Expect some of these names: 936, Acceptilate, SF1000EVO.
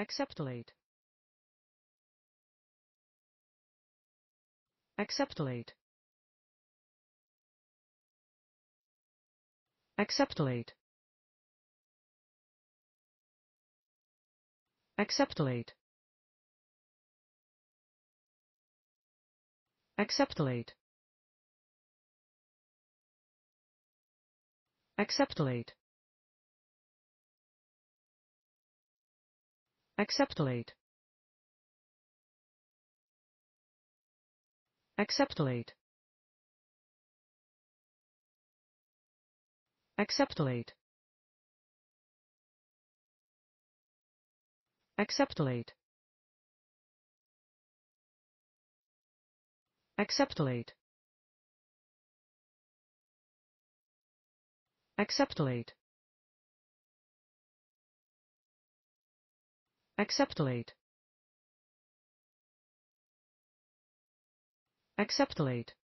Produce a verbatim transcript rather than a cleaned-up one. Acceptilate. Acceptilate. Acceptilate. Acceptilate. Acceptilate. Acceptilate. Acceptilate. Acceptilate. Acceptilate. Acceptilate. Acceptilate. Acceptilate. Acceptilate. Acceptilate.